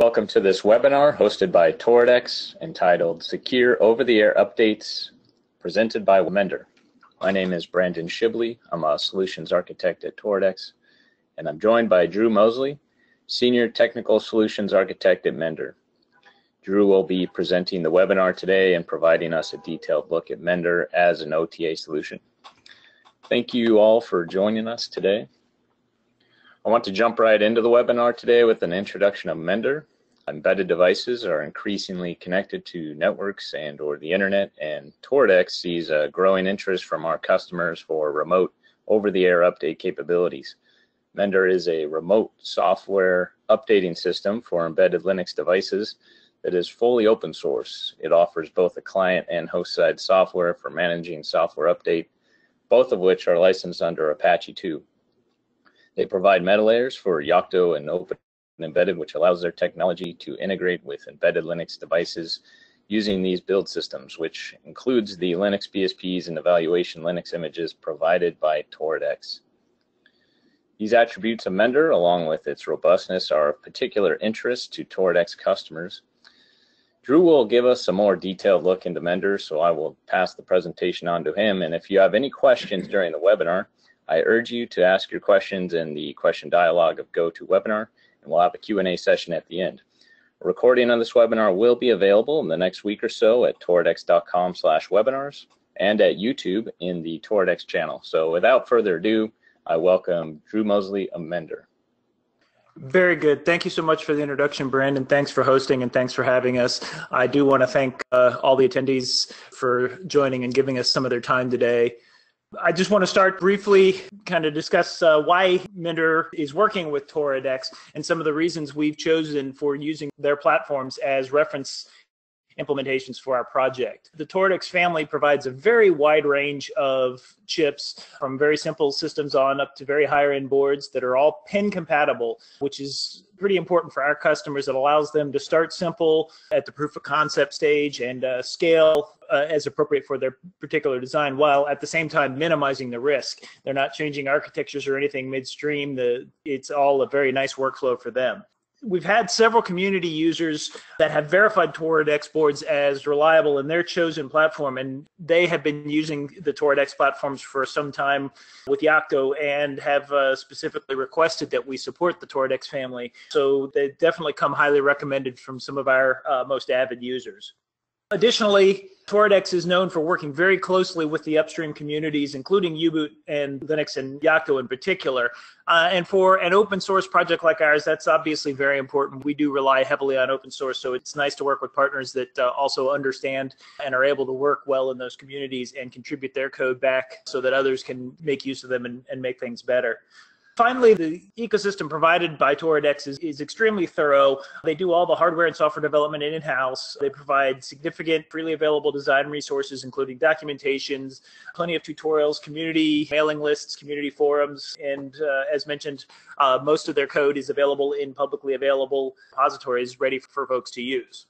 Welcome to this webinar hosted by Toradex, entitled Secure Over-the-Air Updates, presented by Mender. My name is Brandon Shibley. I'm a solutions architect at Toradex, and I'm joined by Drew Moseley, Senior Technical Solutions Architect at Mender. Drew will be presenting the webinar today and providing us a detailed look at Mender as an OTA solution. Thank you all for joining us today. I want to jump right into the webinar today with an introduction of Mender. Embedded devices are increasingly connected to networks and/or the internet, and Toradex sees a growing interest from our customers for remote over-the-air update capabilities. Mender is a remote software updating system for embedded Linux devices that is fully open source. It offers both a client and host-side software for managing software update, both of which are licensed under Apache 2. They provide meta layers for Yocto and Open Embedded, which allows their technology to integrate with embedded Linux devices using these build systems, which includes the Linux BSPs and evaluation Linux images provided by Toradex. These attributes of Mender, along with its robustness, are of particular interest to Toradex customers. Drew will give us a more detailed look into Mender, so I will pass the presentation on to him. And if you have any questions during the webinar, I urge you to ask your questions in the question dialogue of GoToWebinar, and we'll have a Q&A session at the end. A recording of this webinar will be available in the next week or so at toradex.com/webinars and at YouTube in the Toradex channel. So without further ado, I welcome Drew Moseley of Mender. Very good. Thank you so much for the introduction, Brandon. Thanks for hosting and thanks for having us. I do want to thank all the attendees for joining and giving us some of their time today. I just want to start briefly, kind of discuss why Mender is working with Toradex and some of the reasons we've chosen for using their platforms as reference implementations for our project. The Toradex family provides a very wide range of chips, from very simple systems on up to very higher-end boards that are all pin compatible, which is pretty important for our customers. It allows them to start simple at the proof of concept stage and scale as appropriate for their particular design, while at the same time minimizing the risk. They're not changing architectures or anything midstream. It's all a very nice workflow for them. We've had several community users that have verified Toradex boards as reliable in their chosen platform, and they have been using the Toradex platforms for some time with Yocto and have specifically requested that we support the Toradex family. So they definitely come highly recommended from some of our most avid users. Additionally, Toradex is known for working very closely with the upstream communities, including Uboot and Linux and Yocto in particular. And for an open source project like ours, that's obviously very important. We do rely heavily on open source, so it's nice to work with partners that also understand and are able to work well in those communities and contribute their code back so that others can make use of them and make things better. Finally, the ecosystem provided by Toradex is extremely thorough. They do all the hardware and software development in-house. They provide significant freely available design resources, including documentations, plenty of tutorials, community mailing lists, community forums, and as mentioned, most of their code is available in publicly available repositories ready for folks to use.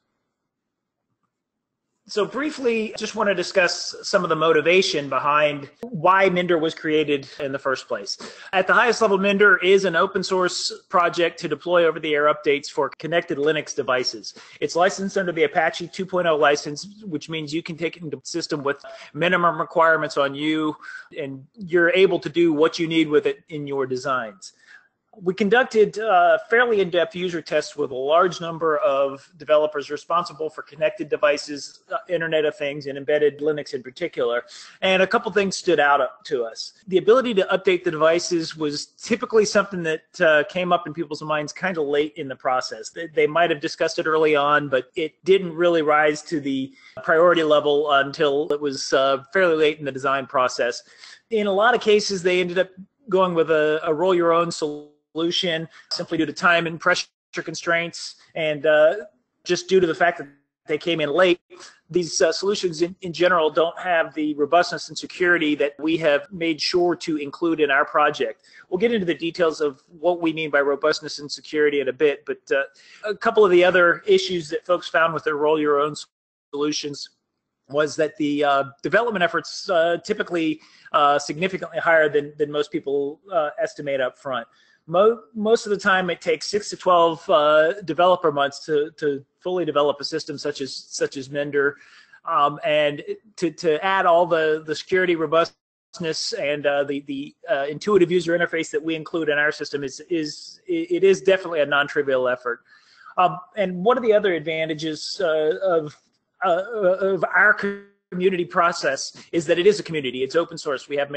So briefly, just want to discuss some of the motivation behind why Mender was created in the first place. At the highest level, Mender is an open source project to deploy over-the-air updates for connected Linux devices. It's licensed under the Apache 2.0 license, which means you can take it into the system with minimum requirements on you, and you're able to do what you need with it in your designs. We conducted fairly in-depth user tests with a large number of developers responsible for connected devices, Internet of Things, and embedded Linux in particular, and a couple things stood out to us. The ability to update the devices was typically something that came up in people's minds kind of late in the process. They might have discussed it early on, but it didn't really rise to the priority level until it was fairly late in the design process. In a lot of cases, they ended up going with a roll-your-own solution simply due to time and pressure constraints, and just due to the fact that they came in late. These solutions in general don't have the robustness and security that we have made sure to include in our project. We'll get into the details of what we mean by robustness and security in a bit, but a couple of the other issues that folks found with their roll-your-own solutions was that the development efforts typically significantly higher than most people estimate up front. Most of the time, it takes 6 to 12 developer months to fully develop a system such as Mender, and to add all the security robustness and the intuitive user interface that we include in our system is definitely a non-trivial effort. And one of the other advantages of our community process is that it is a community. It's open source. We have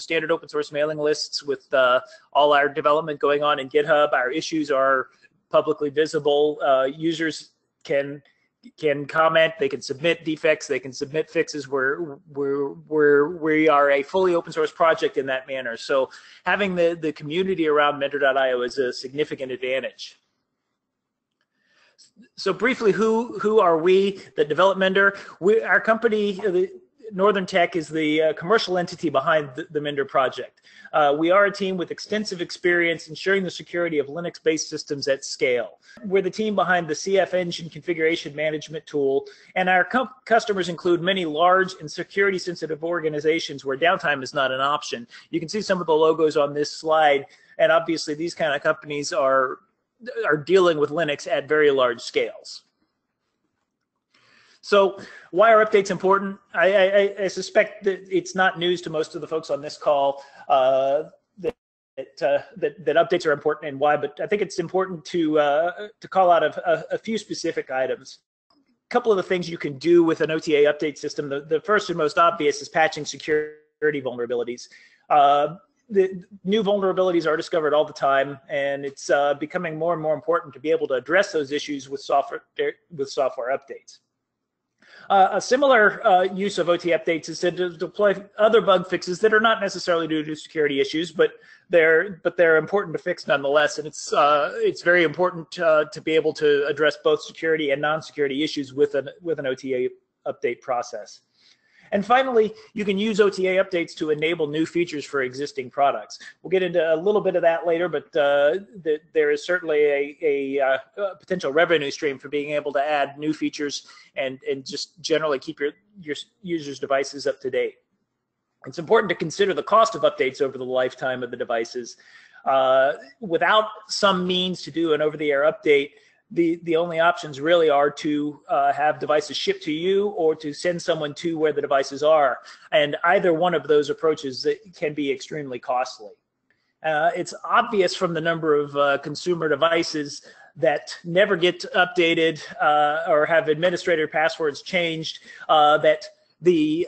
standard open source mailing lists with all our development going on in GitHub. Our issues are publicly visible. Users can comment. They can submit defects. They can submit fixes. We are a fully open source project in that manner. So having the community around Mender.io is a significant advantage. So briefly, who are we that develop Mender? Our company, Northern Tech, is the commercial entity behind the Mender project. We are a team with extensive experience ensuring the security of Linux-based systems at scale. We're the team behind the CF engine configuration management tool, and our customers include many large and security-sensitive organizations where downtime is not an option. You can see some of the logos on this slide, and obviously these kind of companies are dealing with Linux at very large scales. So why are updates important? I suspect that it's not news to most of the folks on this call that updates are important and why, but I think it's important to call out a few specific items. A couple of the things you can do with an OTA update system, the first and most obvious is patching security vulnerabilities. The new vulnerabilities are discovered all the time, and it's becoming more and more important to be able to address those issues with software updates. A similar use of OTA updates is to deploy other bug fixes that are not necessarily due to security issues, but they're important to fix nonetheless. And it's very important to be able to address both security and non-security issues with an OTA update process. And finally, you can use OTA updates to enable new features for existing products. We'll get into a little bit of that later, but there is certainly a potential revenue stream for being able to add new features and just generally keep your users' devices up to date. It's important to consider the cost of updates over the lifetime of the devices. Without some means to do an over-the-air update, the only options really are to have devices shipped to you or to send someone to where the devices are. And either one of those approaches can be extremely costly. It's obvious from the number of consumer devices that never get updated or have administrator passwords changed that the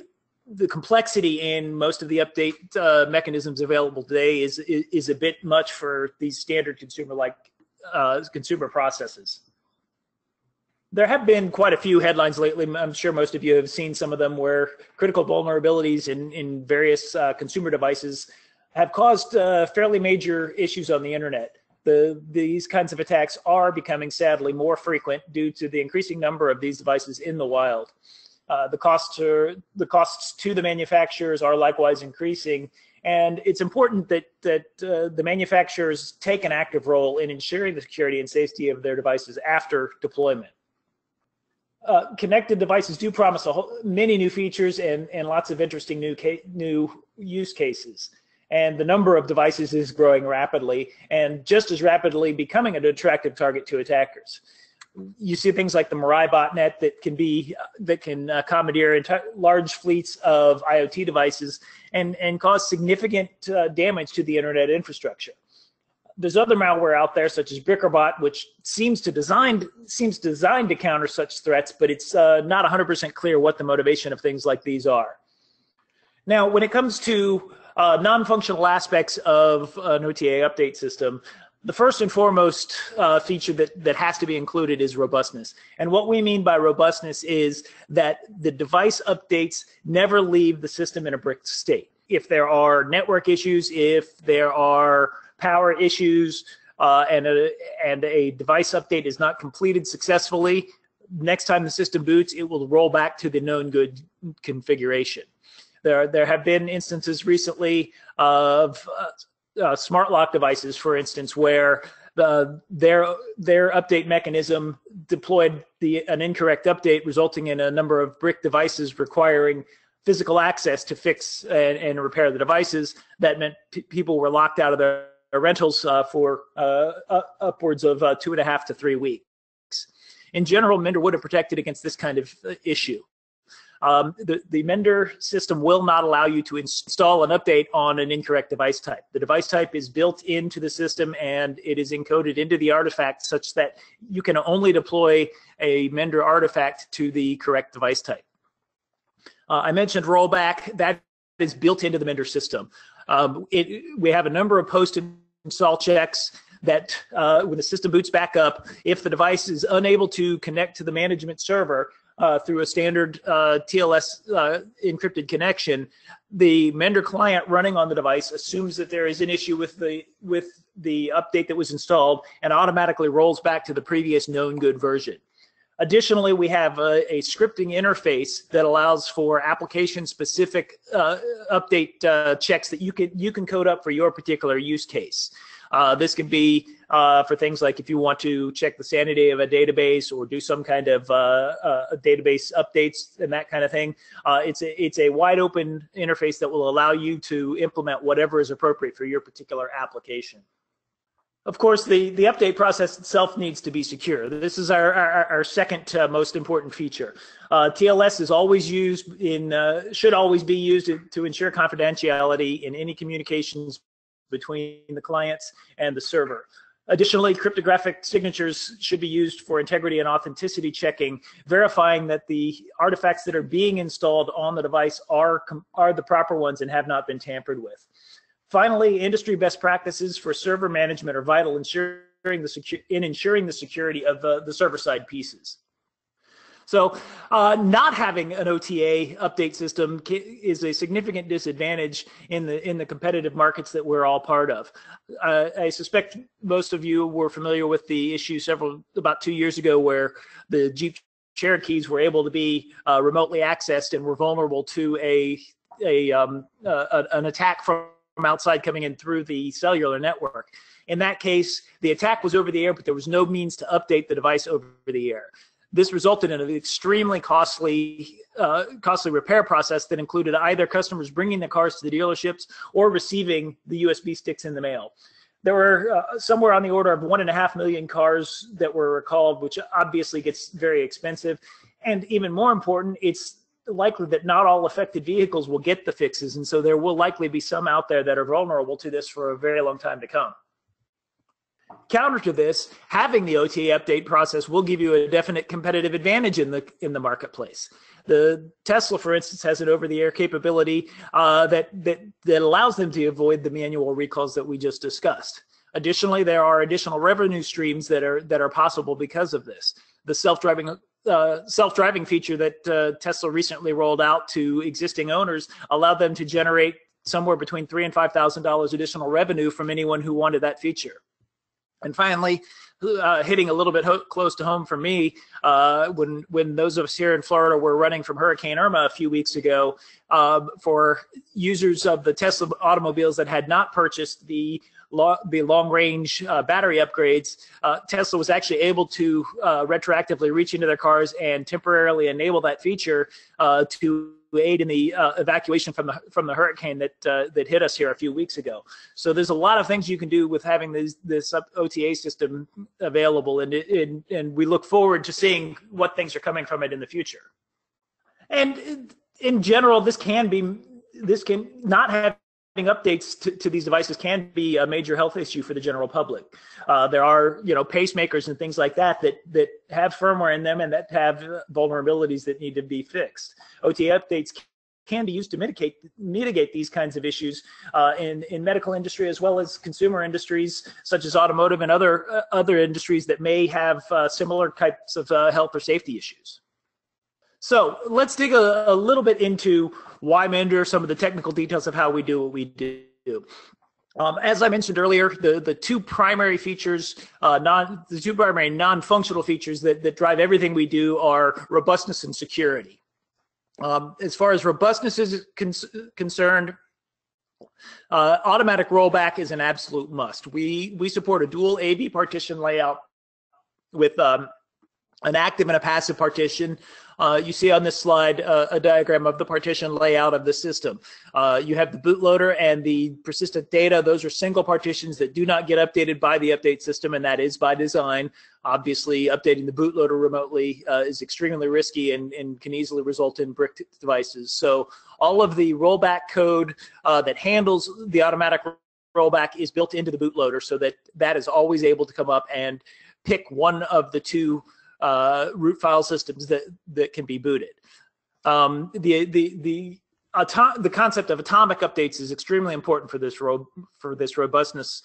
complexity in most of the update mechanisms available today is a bit much for these standard consumer-like consumer processes. There have been quite a few headlines lately. I'm sure most of you have seen some of them where critical vulnerabilities in various consumer devices have caused fairly major issues on the internet. These kinds of attacks are becoming sadly more frequent due to the increasing number of these devices in the wild. The costs to the manufacturers are likewise increasing. And it's important that the manufacturers take an active role in ensuring the security and safety of their devices after deployment. Connected devices do promise many new features and lots of interesting new use cases. And the number of devices is growing rapidly and just as rapidly becoming an attractive target to attackers. You see things like the Mirai botnet that can commandeer large fleets of IoT devices and cause significant damage to the internet infrastructure. There's other malware out there such as BrickerBot, which seems designed to counter such threats, but it's not 100% clear what the motivation of things like these are. Now, when it comes to non-functional aspects of an OTA update system, the first and foremost feature that has to be included is robustness. And what we mean by robustness is that the device updates never leave the system in a bricked state. If there are network issues, if there are power issues, and a device update is not completed successfully, next time the system boots, it will roll back to the known good configuration. There have been instances recently of smart lock devices, for instance, where Their update mechanism deployed an incorrect update, resulting in a number of brick devices requiring physical access to fix and repair the devices. That meant people were locked out of their rentals for upwards of 2.5 to 3 weeks. In general, Mender would have protected against this kind of issue. The Mender system will not allow you to install an update on an incorrect device type. The device type is built into the system and it is encoded into the artifact such that you can only deploy a Mender artifact to the correct device type. I mentioned rollback. That is built into the Mender system. We have a number of post-install checks that when the system boots back up, if the device is unable to connect to the management server, through a standard TLS encrypted connection, the Mender client running on the device assumes that there is an issue with the update that was installed and automatically rolls back to the previous known good version. Additionally, we have a scripting interface that allows for application-specific update checks that you can code up for your particular use case. This can be for things like if you want to check the sanity of a database or do some kind of database updates and that kind of thing. It's a wide open interface that will allow you to implement whatever is appropriate for your particular application. Of course, the update process itself needs to be secure. This is our second most important feature. TLS is always used should always be used to ensure confidentiality in any communications between the clients and the server. Additionally, cryptographic signatures should be used for integrity and authenticity checking, verifying that the artifacts that are being installed on the device are the proper ones and have not been tampered with. Finally, industry best practices for server management are vital in ensuring the security of the server-side pieces. So not having an OTA update system is a significant disadvantage in the competitive markets that we're all part of. I suspect most of you were familiar with the issue about 2 years ago where the Jeep Cherokees were able to be remotely accessed and were vulnerable to an attack from outside coming in through the cellular network. In that case, the attack was over the air, but there was no means to update the device over the air. This resulted in an extremely costly repair process that included either customers bringing the cars to the dealerships or receiving the USB sticks in the mail. There were somewhere on the order of 1.5 million cars that were recalled, which obviously gets very expensive. And even more important, it's likely that not all affected vehicles will get the fixes. And so there will likely be some out there that are vulnerable to this for a very long time to come. Counter to this, having the OTA update process will give you a definite competitive advantage in the marketplace. The Tesla, for instance, has an over-the-air capability that allows them to avoid the manual recalls that we just discussed. Additionally, there are additional revenue streams that are possible because of this. The self-driving feature that Tesla recently rolled out to existing owners allowed them to generate somewhere between $3,000 and $5,000 additional revenue from anyone who wanted that feature. And finally, hitting a little bit close to home for me, when those of us here in Florida were running from Hurricane Irma a few weeks ago, for users of the Tesla automobiles that had not purchased the long-range battery upgrades, Tesla was actually able to retroactively reach into their cars and temporarily enable that feature to aid in the evacuation from the hurricane that hit us here a few weeks ago. So there's a lot of things you can do with having this OTA system available, and we look forward to seeing what things are coming from it in the future. And in general, updates to these devices can be a major health issue for the general public. There are, pacemakers and things like that have firmware in them and that have vulnerabilities that need to be fixed. OTA updates can be used to mitigate these kinds of issues in medical industry as well as consumer industries such as automotive and other industries that may have similar types of health or safety issues. So let's dig a little bit into why Mender, some of the technical details of how we do what we do. As I mentioned earlier, the two primary features, non-functional features that drive everything we do are robustness and security. As far as robustness is concerned, Automatic rollback is an absolute must. We support a dual AV partition layout with an active and a passive partition. You see on this slide a diagram of the partition layout of the system. You have the bootloader and the persistent data. Those are single partitions that do not get updated by the update system, and that is by design. Obviously, updating the bootloader remotely is extremely risky and can easily result in bricked devices. So all of the rollback code that handles the automatic rollback is built into the bootloader so that that is always able to come up and pick one of the two root file systems that can be booted. The concept of atomic updates is extremely important for this robustness.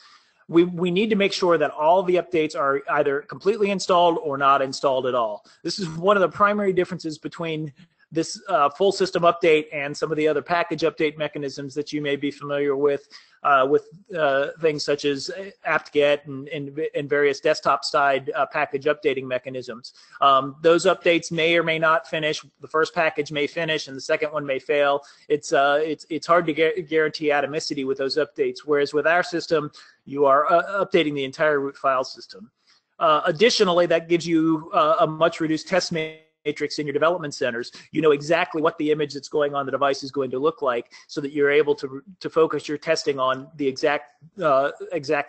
We need to make sure that all the updates are either completely installed or not installed at all. This is one of the primary differences between this full system update and some of the other package update mechanisms that you may be familiar with things such as apt-get and various desktop-side package updating mechanisms. Those updates may or may not finish. The first package may finish, and the second one may fail. It's hard to guarantee atomicity with those updates, whereas with our system, you are updating the entire root file system. Additionally, that gives you a much reduced test matrix in your development centers. You know exactly what the image that's going on the device is going to look like, so that you're able to focus your testing on the exact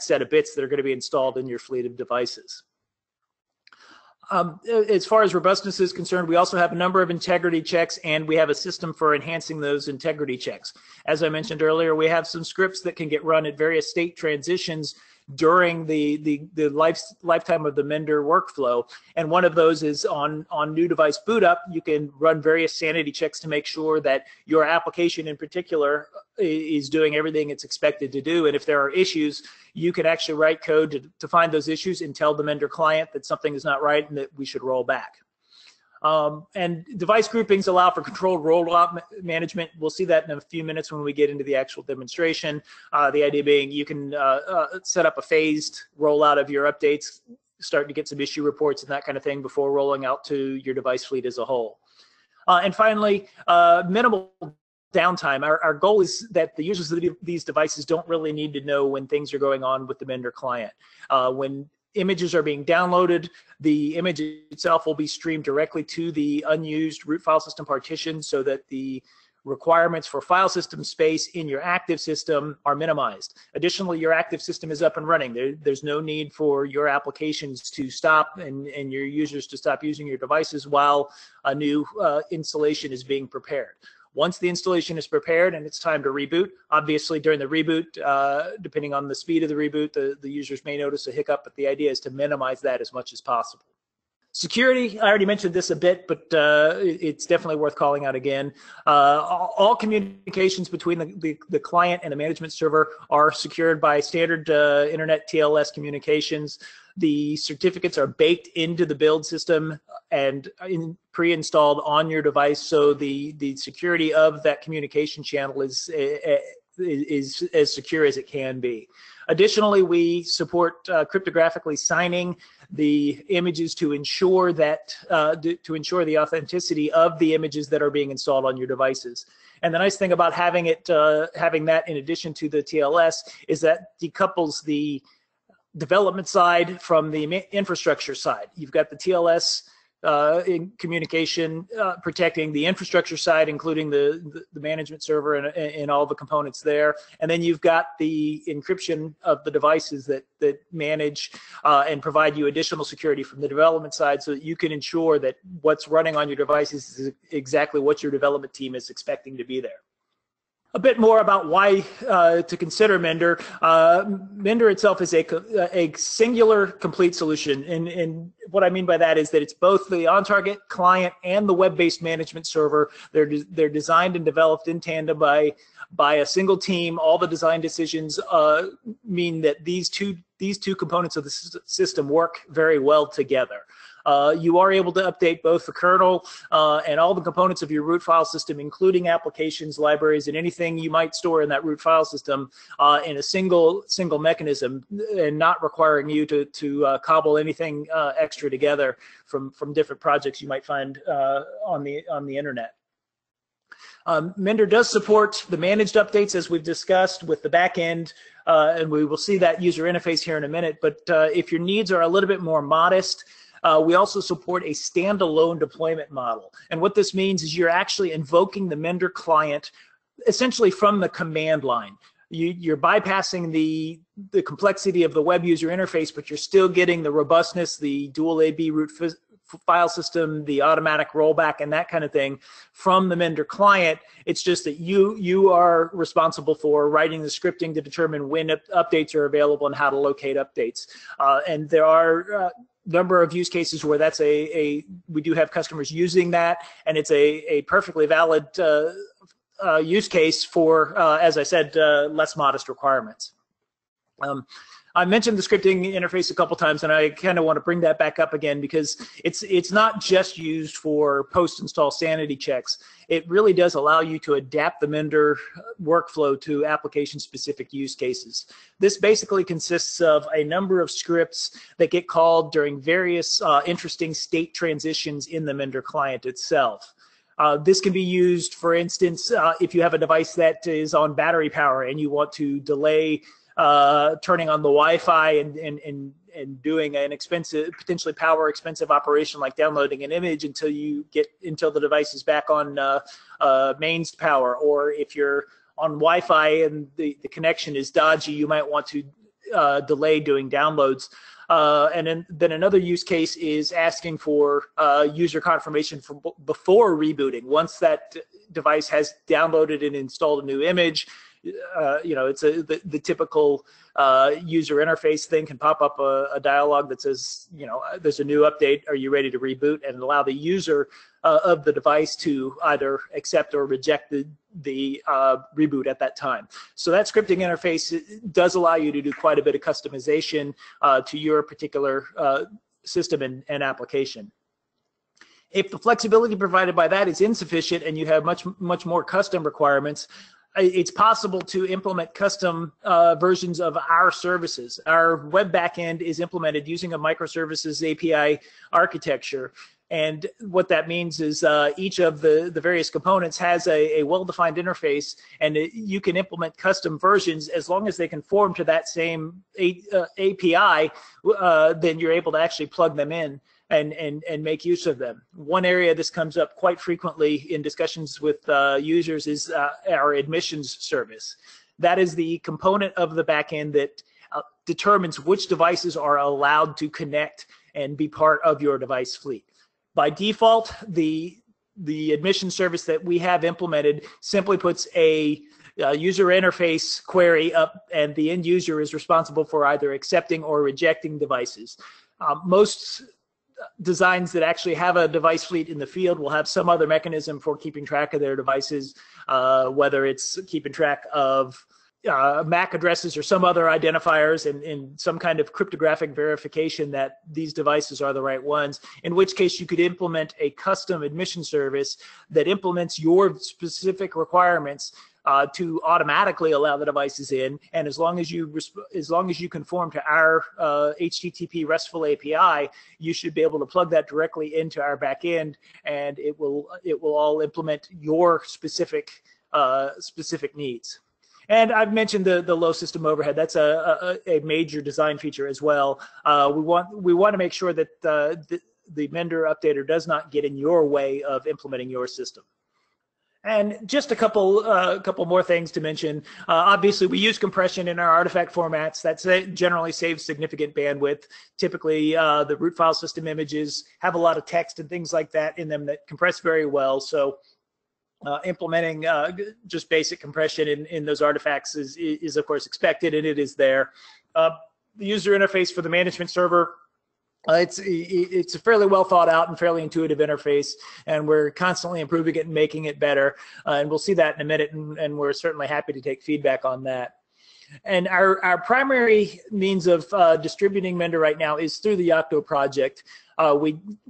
set of bits that are going to be installed in your fleet of devices. As far as robustness is concerned, we also have a number of integrity checks, and we have a system for enhancing those integrity checks. As I mentioned earlier, we have some scripts that can get run at various state transitions during the lifetime of the Mender workflow, and one of those is on new device boot up. You can run various sanity checks to make sure that your application in particular is doing everything it's expected to do, and if there are issues, you can actually write code to find those issues and tell the Mender client that something is not right and that we should roll back. And device groupings allow for controlled rollout management. We'll see that in a few minutes when we get into the actual demonstration. The idea being you can set up a phased rollout of your updates, start to get some issue reports and that kind of thing before rolling out to your device fleet as a whole. And finally, minimal downtime. Our goal is that the users of these devices don't really need to know when things are going on with the Mender client. When images are being downloaded, the image itself will be streamed directly to the unused root file system partition so that the requirements for file system space in your active system are minimized. Additionally, your active system is up and running. There's no need for your applications to stop and your users to stop using your devices while a new installation is being prepared. Once the installation is prepared and it's time to reboot, obviously during the reboot, depending on the speed of the reboot, the users may notice a hiccup, but the idea is to minimize that as much as possible. Security, I already mentioned this a bit, but it's definitely worth calling out again. All communications between the client and the management server are secured by standard internet TLS communications. The certificates are baked into the build system and pre-installed on your device, so the security of that communication channel is as secure as it can be. Additionally, we support cryptographically signing the images to ensure that to ensure the authenticity of the images that are being installed on your devices. And the nice thing about having it having that in addition to the TLS is that decouples the development side from the infrastructure side. You've got the TLS in communication protecting the infrastructure side, including the management server and all the components there, and then you've got the encryption of the devices that manage and provide you additional security from the development side, so that you can ensure that what's running on your devices is exactly what your development team is expecting to be there. A bit more about why to consider Mender. Mender itself is a singular complete solution, and what I mean by that is that it's both the on-target client and the web-based management server. They're designed and developed in tandem by a single team. All the design decisions mean that these two components of the system work very well together. You are able to update both the kernel and all the components of your root file system, including applications, libraries, and anything you might store in that root file system in a single mechanism, and not requiring you to cobble anything extra together from different projects you might find on the internet. Mender does support the managed updates, as we've discussed, with the back end, and we will see that user interface here in a minute. But if your needs are a little bit more modest, we also support a standalone deployment model. And what this means is you're actually invoking the Mender client essentially from the command line. You're bypassing the complexity of the web user interface, but you're still getting the robustness, the dual AB root file system, the automatic rollback, and that kind of thing from the Mender client. It's just that you are responsible for writing the scripting to determine when updates are available and how to locate updates. And there are number of use cases where that's we do have customers using that, and it's a perfectly valid use case for, as I said, less modest requirements. I mentioned the scripting interface a couple times, and I kind of want to bring that back up again because it's not just used for post-install sanity checks. It really does allow you to adapt the Mender workflow to application-specific use cases. This basically consists of a number of scripts that get called during various interesting state transitions in the Mender client itself. This can be used, for instance, if you have a device that is on battery power and you want to delay turning on the Wi-Fi and doing an expensive, potentially power-expensive operation like downloading an image until the device is back on mains power. Or if you're on Wi-Fi and the connection is dodgy, you might want to delay doing downloads. And then another use case is asking for user confirmation from before rebooting. Once that device has downloaded and installed a new image, you know, it's the typical user interface thing can pop up a dialog that says, you know, there's a new update, are you ready to reboot? And allow the user of the device to either accept or reject the reboot at that time. So that scripting interface does allow you to do quite a bit of customization to your particular system and application. If the flexibility provided by that is insufficient and you have much more custom requirements, it's possible to implement custom versions of our services. Our web backend is implemented using a microservices API architecture. And what that means is each of the various components has a well-defined interface, and you can implement custom versions as long as they conform to that same API, then you're able to actually plug them in and make use of them. One area this comes up quite frequently in discussions with users is our admissions service. That is the component of the backend that determines which devices are allowed to connect and be part of your device fleet. By default, the admission service that we have implemented simply puts a user interface query up, and the end user is responsible for either accepting or rejecting devices. Most designs that actually have a device fleet in the field will have some other mechanism for keeping track of their devices, whether it's keeping track of MAC addresses or some other identifiers, and some kind of cryptographic verification that these devices are the right ones, in which case you could implement a custom admission service that implements your specific requirements to automatically allow the devices in. And as long as you conform to our HTTP RESTful API, you should be able to plug that directly into our backend, and it will all implement your specific needs. And I've mentioned the low system overhead. That's a major design feature as well. We want to make sure that the Mender updater does not get in your way of implementing your system. And just a couple more things to mention. Obviously, we use compression in our artifact formats. That generally saves significant bandwidth. Typically, the root file system images have a lot of text and things like that in them that compress very well. So implementing just basic compression in those artifacts is of course expected, and it is there. The user interface for the management server, it's a fairly well thought out and fairly intuitive interface, and we're constantly improving it and making it better, and we'll see that in a minute, and we're certainly happy to take feedback on that. And our primary means of distributing Mender right now is through the Yocto project.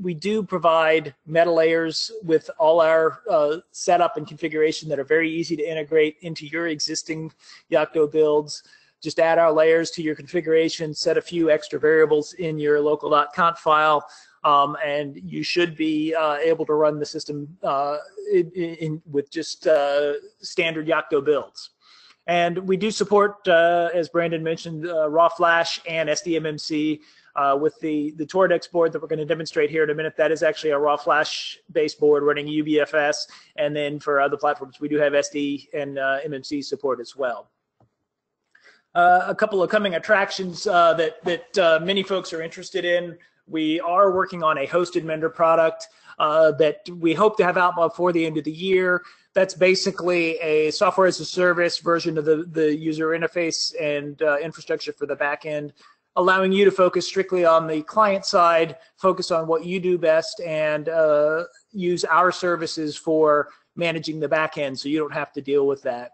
We do provide meta layers with all our setup and configuration that are very easy to integrate into your existing Yocto builds. Just add our layers to your configuration, set a few extra variables in your local.conf file, and you should be able to run the system with just standard Yocto builds. And we do support, as Brandon mentioned, raw flash and SDMMC with the Toradex board that we're going to demonstrate here in a minute. That is actually a raw flash-based board running UBFS, and then for other platforms, we do have SD and MMC support as well. A couple of coming attractions that many folks are interested in. We are working on a hosted Mender product that we hope to have out before the end of the year. That's basically a software as a service version of the user interface and infrastructure for the back end, allowing you to focus strictly on the client side, focus on what you do best, and use our services for managing the back end so you don't have to deal with that.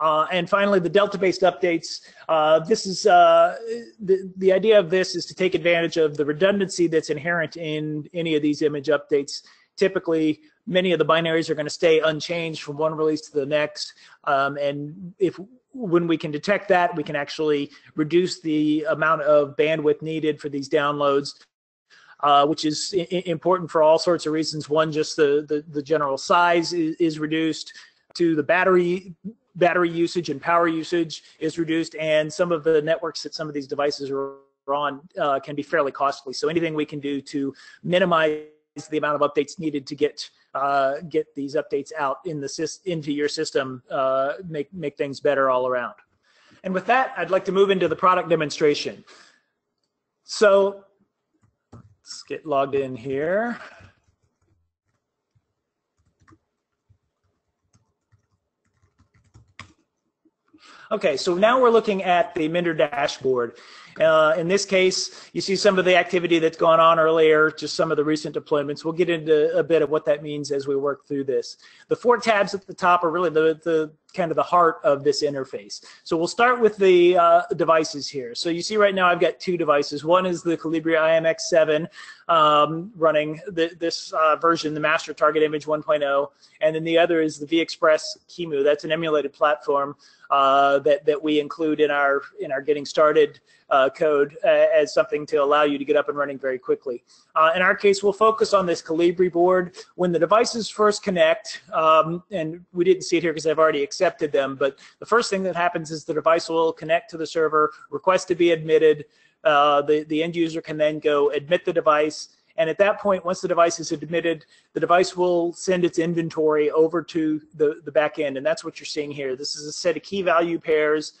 And finally, the Delta-based updates. This is the idea of this is to take advantage of the redundancy that's inherent in any of these image updates. Typically, many of the binaries are going to stay unchanged from one release to the next, and when we can detect that, we can actually reduce the amount of bandwidth needed for these downloads, which is important for all sorts of reasons. One, just the general size is reduced. Two, the battery usage and power usage is reduced, and some of the networks that some of these devices are on can be fairly costly. So anything we can do to minimize the amount of updates needed to get these updates out in into your system make things better all around. And with that, I'd like to move into the product demonstration. So let's get logged in here. Okay, so now we're looking at the Mender dashboard. In this case, you see some of the activity that's gone on earlier, just some of the recent deployments. We'll get into a bit of what that means as we work through this. The four tabs at the top are really the kind of the heart of this interface. So we'll start with the devices here. So you see right now I've got two devices. One is the Colibri IMX-7 running this version, the master target image 1.0, and then the other is the vExpress Kimu. That's an emulated platform that we include in our getting started code as something to allow you to get up and running very quickly. In our case, we'll focus on this Colibri board. When the devices first connect, and we didn't see it here because I've already accepted them, but the first thing that happens is the device will connect to the server, request to be admitted. The end user can then go admit the device. And at that point, once the device is admitted, the device will send its inventory over to the back end, and that's what you're seeing here. This is a set of key value pairs.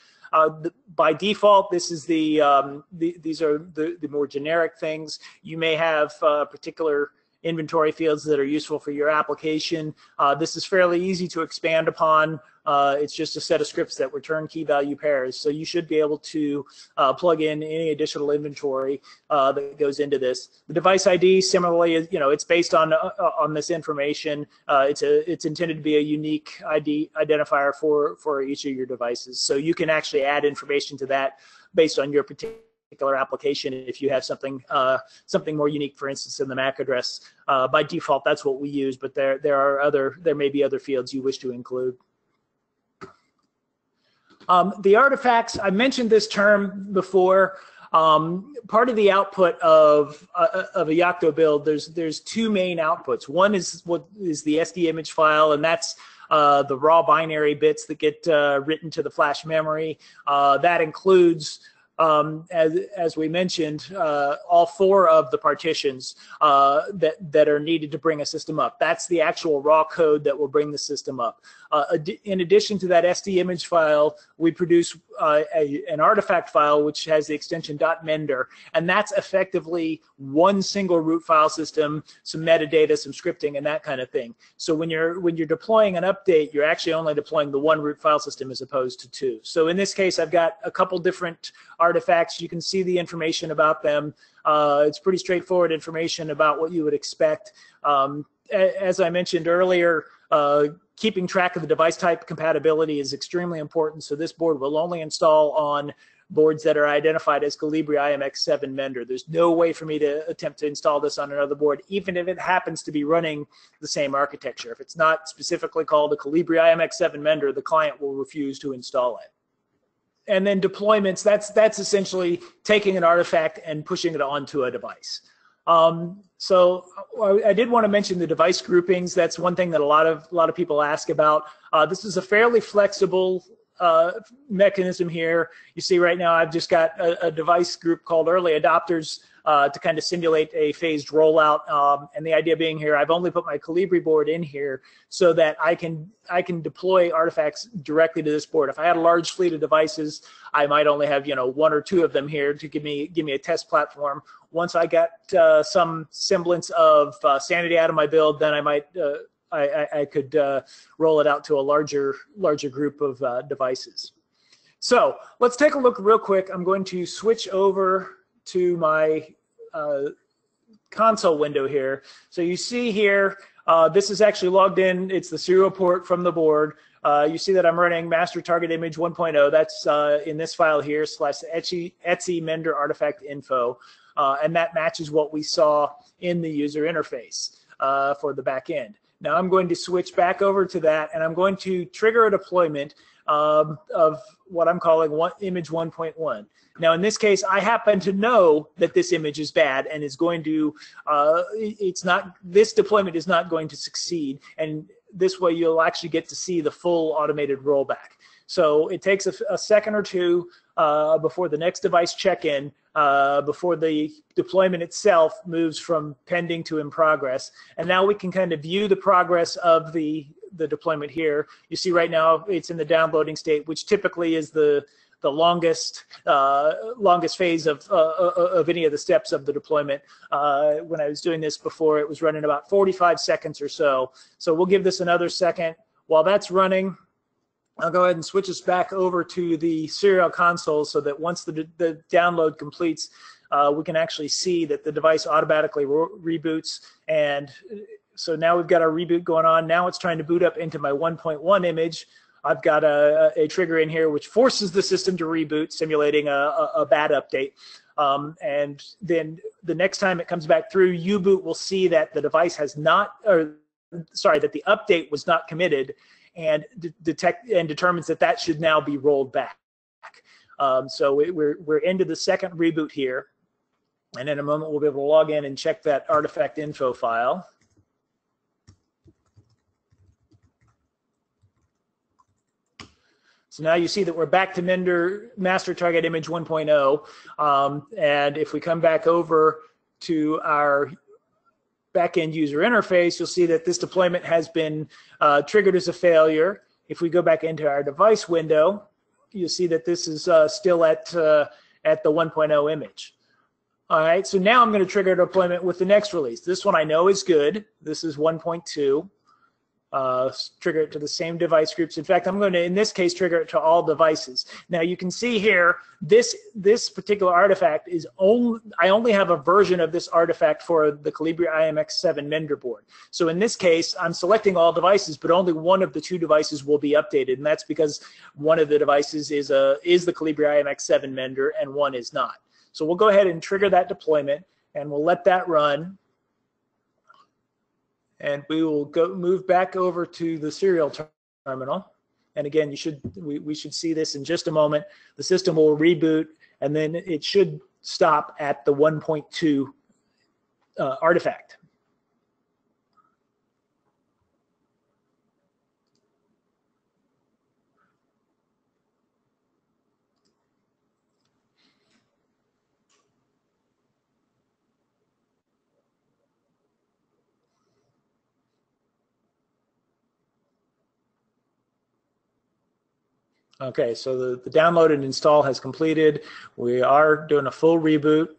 By default, this is these are the more generic things. You may have particular inventory fields that are useful for your application. This is fairly easy to expand upon. It's just a set of scripts that return key value pairs. So you should be able to plug in any additional inventory that goes into this. The device ID, similarly, you know, it's based on this information. It's intended to be a unique ID identifier for each of your devices. So you can actually add information to that based on your particular application. If you have something more unique, for instance, in the MAC address, by default that's what we use. But there may be other fields you wish to include. The artifacts, I mentioned this term before. Part of the output of a Yocto build, there's two main outputs. One is what is the SD image file, and that's the raw binary bits that get written to the flash memory. That includes, as we mentioned, all four of the partitions that are needed to bring a system up. That's the actual raw code that will bring the system up. In addition to that SD image file, we produce an artifact file which has the extension .mender, and that's effectively one single root file system, some metadata, some scripting, and that kind of thing. So when you're deploying an update, you're actually only deploying the one root file system as opposed to two. So in this case, I've got a couple different artifacts. You can see the information about them. It's pretty straightforward information about what you would expect. As I mentioned earlier, keeping track of the device type compatibility is extremely important, so this board will only install on boards that are identified as Colibri IMX7 Mender. There's no way for me to attempt to install this on another board, even if it happens to be running the same architecture. If it's not specifically called a Colibri IMX7 Mender, the client will refuse to install it. And then deployments, that's essentially taking an artifact and pushing it onto a device. So I did want to mention the device groupings. That's one thing that a lot of people ask about. This is a fairly flexible mechanism here. You see right now I've just got a device group called early adopters to kind of simulate a phased rollout. And the idea being here, I've only put my Colibri board in here so that I can deploy artifacts directly to this board. If I had a large fleet of devices, I might only have, you know, one or two of them here to give me a test platform. Once I got some semblance of sanity out of my build, then I might I could roll it out to a larger group of devices. So let's take a look real quick. I'm going to switch over to my console window here. So you see here, this is actually logged in. It's the serial port from the board. You see that I'm running master target image 1.0. That's in this file here, /etsy Mender artifact info. And that matches what we saw in the user interface for the back end. Now I'm going to switch back over to that, and I'm going to trigger a deployment of what I'm calling image 1.1. Now in this case, I happen to know that this image is bad and is going to, this deployment is not going to succeed, and this way you'll actually get to see the full automated rollback. So it takes a second or two before the next device check-in, before the deployment itself moves from pending to in progress. And now we can kind of view the progress of the deployment here. You see right now it's in the downloading state, which typically is the longest phase of any of the steps of the deployment. When I was doing this before, it was running about 45 seconds or so. So we'll give this another second. While that's running, I'll go ahead and switch us back over to the serial console so that once the download completes, we can actually see that the device automatically reboots. And so now we've got our reboot going on. Now it's trying to boot up into my 1.1 image. I've got a trigger in here which forces the system to reboot, simulating a bad update. And then the next time it comes back through, Uboot will see that the device has not, or sorry, that the update was not committed, and determines that that should now be rolled back. So we're into the second reboot here, and in a moment we'll be able to log in and check that artifact info file. So now you see that we're back to Mender master target image 1.0, and if we come back over to our backend user interface, you'll see that this deployment has been triggered as a failure. If we go back into our device window, you'll see that this is still at the 1.0 image. All right, so now I'm going to trigger a deployment with the next release. This one I know is good. This is 1.2. Trigger it to the same device groups. In fact, I'm going to, in this case, trigger it to all devices. Now you can see here, this particular artifact is I only have a version of this artifact for the Colibri IMX-7 Mender board. So in this case, I'm selecting all devices, but only one of the two devices will be updated, and that's because one of the devices is the Colibri IMX-7 Mender and one is not. So we'll go ahead and trigger that deployment, and we'll let that run. And we will move back over to the serial terminal. And again, we should see this in just a moment. The system will reboot, and then it should stop at the 1.2 artifact. Okay, so the download and install has completed. We are doing a full reboot.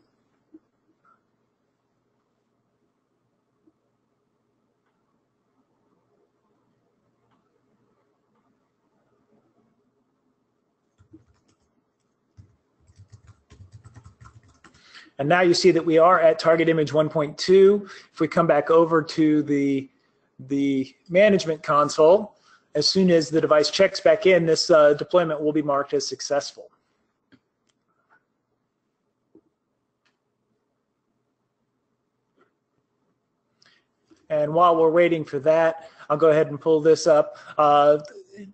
And now you see that we are at target image 1.2. If we come back over to the management console, as soon as the device checks back in, this deployment will be marked as successful. And while we're waiting for that, I'll go ahead and pull this up.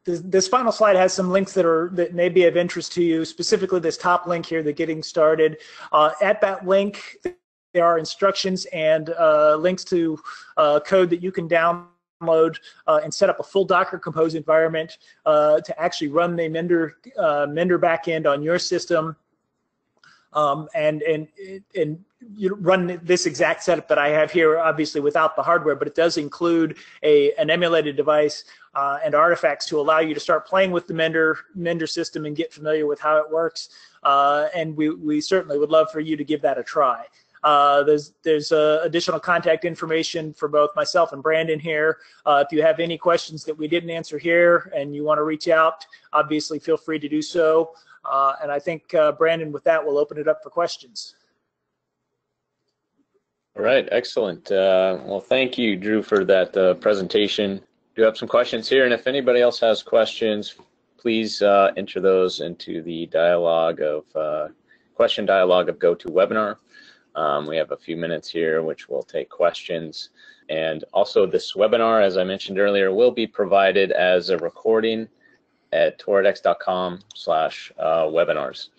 This final slide has some links that may be of interest to you, specifically this top link here, the Getting Started. At that link, There are instructions and links to code that you can download and set up a full Docker Compose environment to actually run the Mender backend on your system and you run this exact setup that I have here, obviously without the hardware, but it does include an emulated device and artifacts to allow you to start playing with the Mender system and get familiar with how it works. And we certainly would love for you to give that a try. There's additional contact information for both myself and Brandon here. If you have any questions that we didn't answer here and you want to reach out, obviously feel free to do so. And I think, Brandon, with that, we'll open it up for questions. All right, excellent. Well, thank you, Drew, for that presentation. Do have some questions here, and if anybody else has questions, please enter those into the dialogue of question dialogue of GoToWebinar. We have a few minutes here, which will take questions. And also, this webinar, as I mentioned earlier, will be provided as a recording at toradex.com/webinars.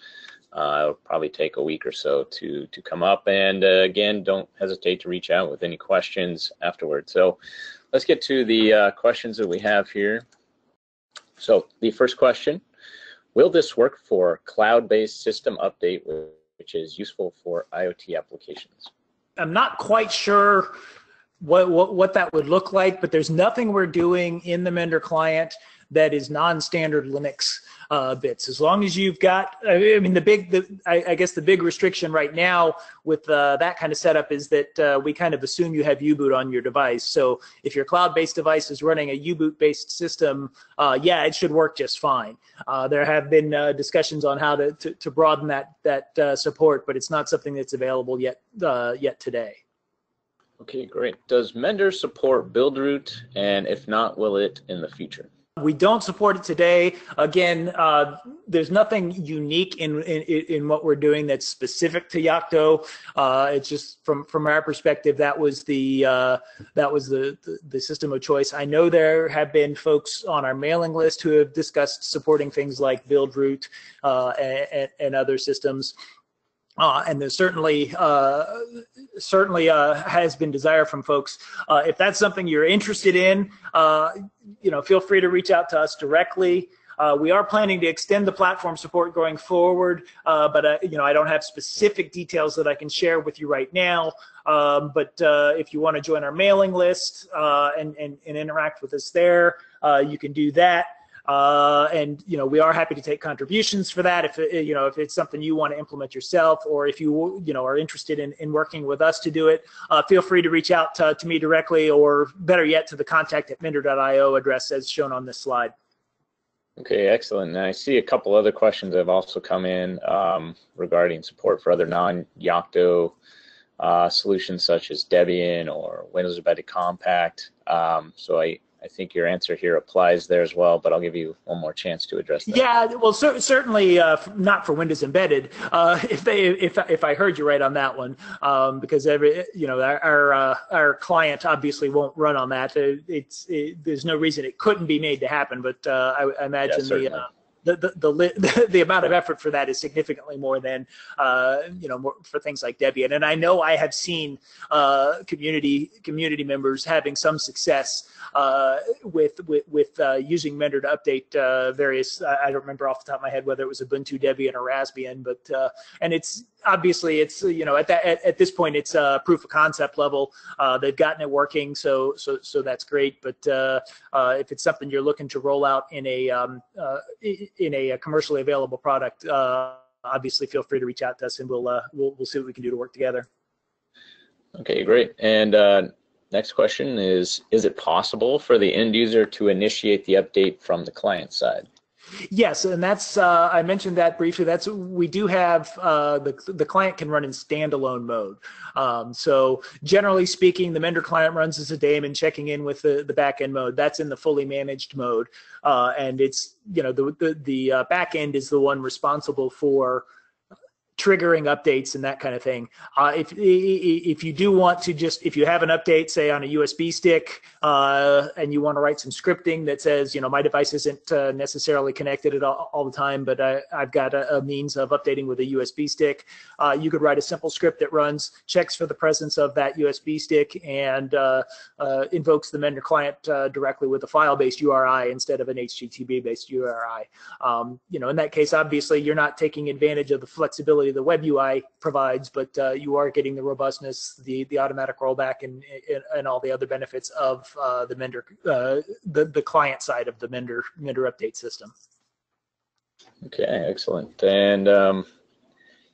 It'll probably take a week or so to come up. And again, don't hesitate to reach out with any questions afterwards. So let's get to the questions that we have here. So the first question, will this work for cloud-based system update, which is useful for IoT applications? I'm not quite sure what that would look like, but there's nothing we're doing in the Mender client that is non-standard Linux bits. As long as you've got, I mean, I guess the big restriction right now with that kind of setup is that we kind of assume you have Uboot on your device. So if your cloud-based device is running a Uboot-based system, yeah, it should work just fine. There have been discussions on how to broaden that support, but it's not something that's available yet today. Okay, great. Does Mender support Buildroot, and if not, will it in the future? We don't support it today. Again, there's nothing unique in what we're doing that's specific to Yocto. It's just from our perspective, that was the system of choice. I know there have been folks on our mailing list who have discussed supporting things like Buildroot and other systems. And there certainly has been desire from folks. If that's something you're interested in, feel free to reach out to us directly. We are planning to extend the platform support going forward, but I don't have specific details that I can share with you right now. But if you want to join our mailing list and interact with us there, you can do that. And we are happy to take contributions for that if it's something you want to implement yourself, or if you are interested in working with us to do it, feel free to reach out to me directly, or better yet, to the contact@mender.io address as shown on this slide. Okay, excellent. And I see a couple other questions that have also come in regarding support for other non-Yocto solutions such as Debian or Windows Embedded Compact. So I think your answer here applies there as well, but I'll give you one more chance to address that. Yeah, well, certainly not for Windows Embedded. If I heard you right on that one, because our client obviously won't run on that. There's no reason it couldn't be made to happen, but I imagine the amount of effort for that is significantly more than for things like Debian. And I know I have seen community members having some success with using Mender to update various. I don't remember off the top of my head whether it was Ubuntu, Debian, or Raspbian, but and it's obviously at this point it's proof of concept level. They've gotten it working, so that's great. But if it's something you're looking to roll out in a commercially available product, obviously feel free to reach out to us, and we'll see what we can do to work together. Okay, great. And next question is it possible for the end user to initiate the update from the client side? Yes, and that's I mentioned that briefly. That's we do have the client can run in standalone mode. So generally speaking, the Mender client runs as a daemon checking in with the backend mode. That's in the fully managed mode, and it's the backend is the one responsible for triggering updates and that kind of thing. If you do want to just, if you have an update, say on a USB stick, and you want to write some scripting that says, you know, my device isn't necessarily connected at all the time, but I've got a means of updating with a USB stick, you could write a simple script that runs, checks for the presence of that USB stick, and invokes the Mender client directly with a file-based URI instead of an HTTP-based URI. You know, in that case, obviously, you're not taking advantage of the flexibility the web UI provides, but you are getting the robustness, the automatic rollback, and all the other benefits of the Mender, the client side of the Mender update system. Okay, excellent. And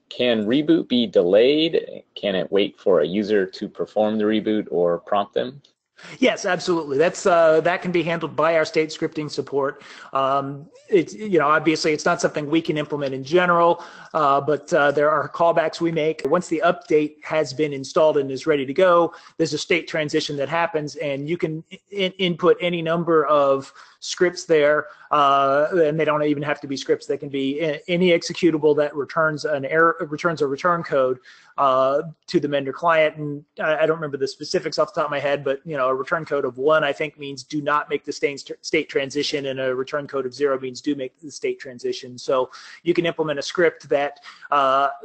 can reboot be delayed? Can it wait for a user to perform the reboot or prompt them? Yes, absolutely. That's that can be handled by our state scripting support. It's, you know, obviously it's not something we can implement in general, but there are callbacks we make. Once the update has been installed and is ready to go, there's a state transition that happens, and you can input any number of scripts there, and they don't even have to be scripts. They can be any executable that returns an error, returns a return code to the Mender client. And I don't remember the specifics off the top of my head, but you know, a return code of 1, I think, means do not make the state transition, and a return code of 0 means do make the state transition. So you can implement a script that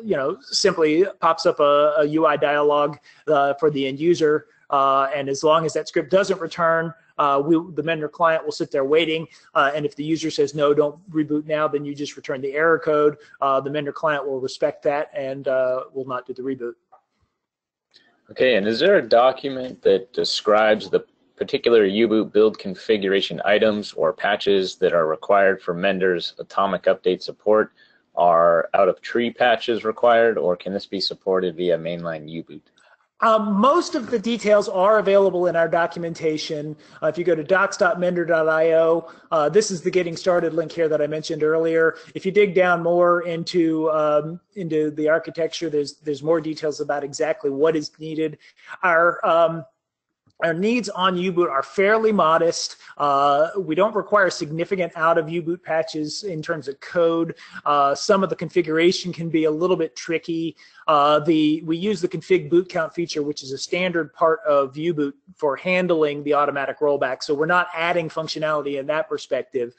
you know, simply pops up a UI dialog for the end user, and as long as that script doesn't return, the Mender client will sit there waiting, and if the user says, no, don't reboot now, then you just return the error code. The Mender client will respect that and will not do the reboot. Okay, and is there a document that describes the particular Uboot build configuration items or patches that are required for Mender's atomic update support? Are out-of-tree patches required, or can this be supported via mainline Uboot? Most of the details are available in our documentation. If you go to docs.mender.io, this is the getting started link here that I mentioned earlier. If you dig down more into the architecture, there's more details about exactly what is needed. Our needs on Uboot are fairly modest. We don't require significant out of Uboot patches in terms of code. Some of the configuration can be a little bit tricky. We use the config boot count feature, which is a standard part of Uboot for handling the automatic rollback. So we're not adding functionality in that perspective.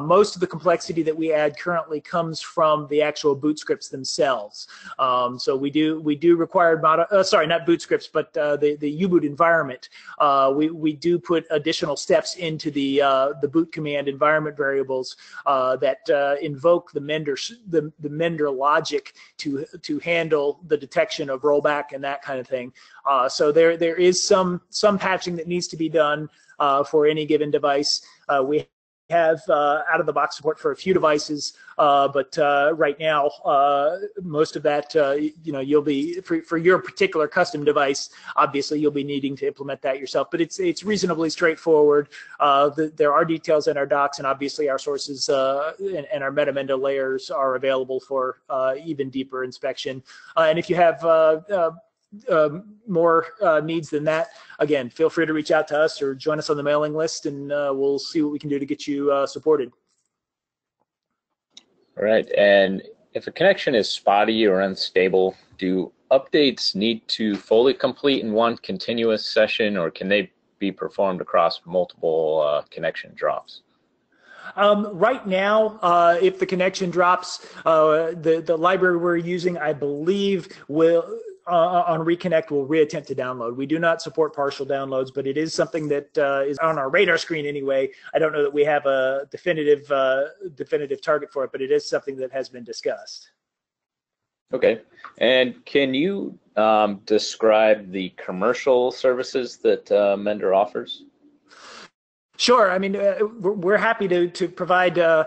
Most of the complexity that we add currently comes from the actual boot scripts themselves. So we do require, sorry, not boot scripts, but the Uboot environment. We do put additional steps into the boot command environment variables that invoke the Mender logic to handle the detection of rollback and that kind of thing. So there is some patching that needs to be done for any given device. We have out-of-the-box support for a few devices, but right now most of that, you know, you'll be for your particular custom device. Obviously, you'll be needing to implement that yourself, but it's reasonably straightforward. There are details in our docs, and obviously our sources and our MetaMender layers are available for even deeper inspection. And if you have more needs than that, again, feel free to reach out to us or join us on the mailing list, and we'll see what we can do to get you supported. All right, and if a connection is spotty or unstable, do updates need to fully complete in one continuous session, or can they be performed across multiple connection drops? Right now, if the connection drops, the library we're using, I believe, will on reconnect will reattempt to download. We do not support partial downloads, but it is something that is on our radar screen anyway. I don't know that we have a definitive target for it, but it is something that has been discussed. Okay, and can you describe the commercial services that Mender offers? Sure. I mean, we're happy to provide, you know,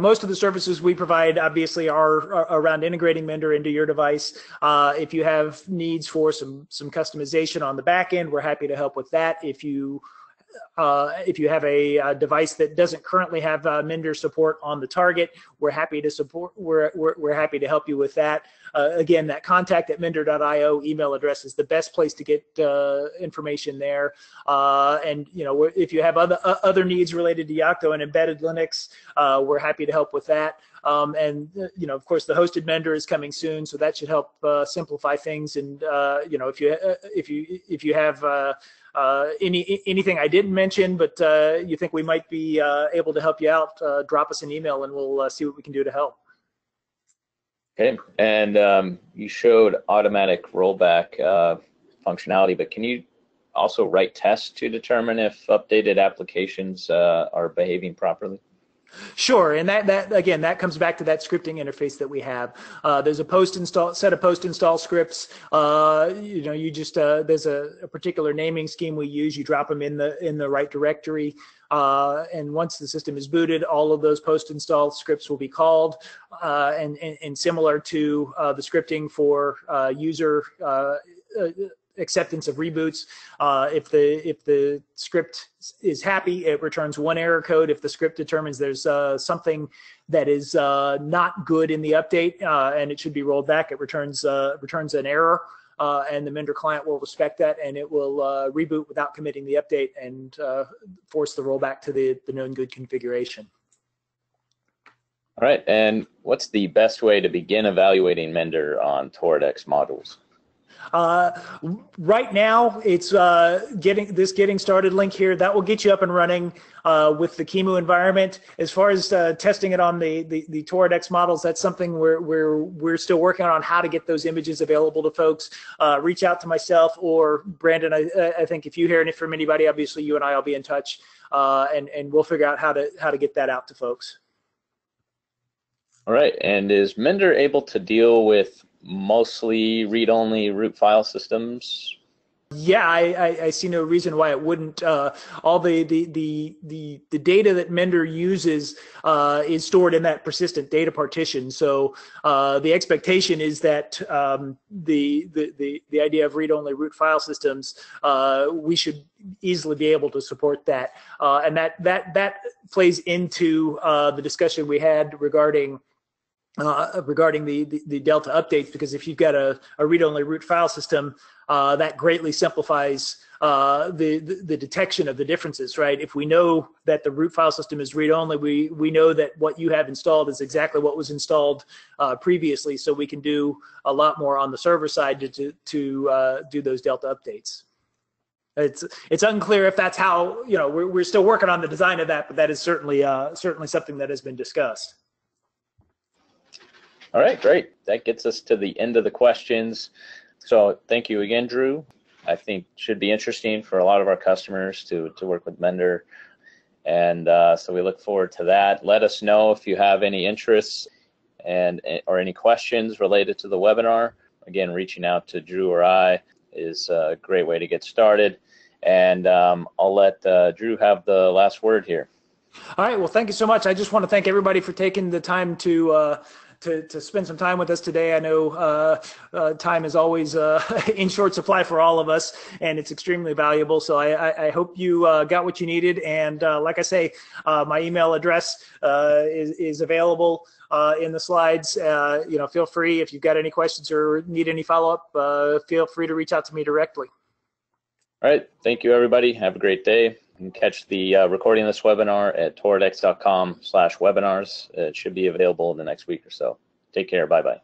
most of the services we provide obviously are around integrating Mender into your device. If you have needs for some customization on the back end, we're happy to help with that. If you have a device that doesn't currently have Mender support on the target, we're happy to help you with that. Again, that contact at Mender.io email address is the best place to get information there. And you know, if you have other needs related to Yocto and embedded Linux, we're happy to help with that. And you know, of course, the hosted Mender is coming soon, so that should help simplify things. And you know, if you have anything I didn't mention, but you think we might be able to help you out, drop us an email, and we'll see what we can do to help. Okay, and you showed automatic rollback functionality, but can you also write tests to determine if updated applications are behaving properly? Sure, and that again, that comes back to that scripting interface that we have. There's a set of post install scripts. You know, you just there's a particular naming scheme we use. You drop them in the right directory. And once the system is booted, all of those post-install scripts will be called, and similar to the scripting for user acceptance of reboots. If the script is happy, it returns one error code. If the script determines there's something that is not good in the update and it should be rolled back, it returns an error. And the Mender client will respect that, and it will reboot without committing the update and force the rollback to the known good configuration. All right, and what's the best way to begin evaluating Mender on Toradex modules? Right now, it's getting started link here that will get you up and running with the Kimu environment. As far as testing it on the Toradex models, that's something we're still working on how to get those images available to folks. Reach out to myself or Brandon. I think if you hear anything from anybody, obviously you and I'll be in touch, and we'll figure out how to get that out to folks. All right, and is Mender able to deal with mostly read-only root file systems? Yeah, I see no reason why it wouldn't. All the data that Mender uses is stored in that persistent data partition. So the expectation is that the idea of read-only root file systems, we should easily be able to support that, and that plays into the discussion we had regarding the Delta updates, because if you've got a read-only root file system, that greatly simplifies the detection of the differences, right? If we know that the root file system is read-only, we know that what you have installed is exactly what was installed previously, so we can do a lot more on the server side to do those Delta updates. It's unclear if that's how, you know, we're still working on the design of that, but that is certainly something that has been discussed. All right, great. That gets us to the end of the questions. So thank you again, Drew. I think it should be interesting for a lot of our customers to work with Mender. And so we look forward to that. Let us know if you have any interests or any questions related to the webinar. Again, reaching out to Drew or I is a great way to get started. And I'll let Drew have the last word here. All right, well, thank you so much. I just want to thank everybody for taking the time to spend some time with us today. I know time is always in short supply for all of us, and it's extremely valuable. So I hope you got what you needed. And like I say, my email address is available in the slides. You know, feel free, if you've got any questions or need any follow-up, feel free to reach out to me directly. All right, thank you, everybody. Have a great day. You can catch the recording of this webinar at toradex.com/webinars. It should be available in the next week or so. Take care. Bye-bye.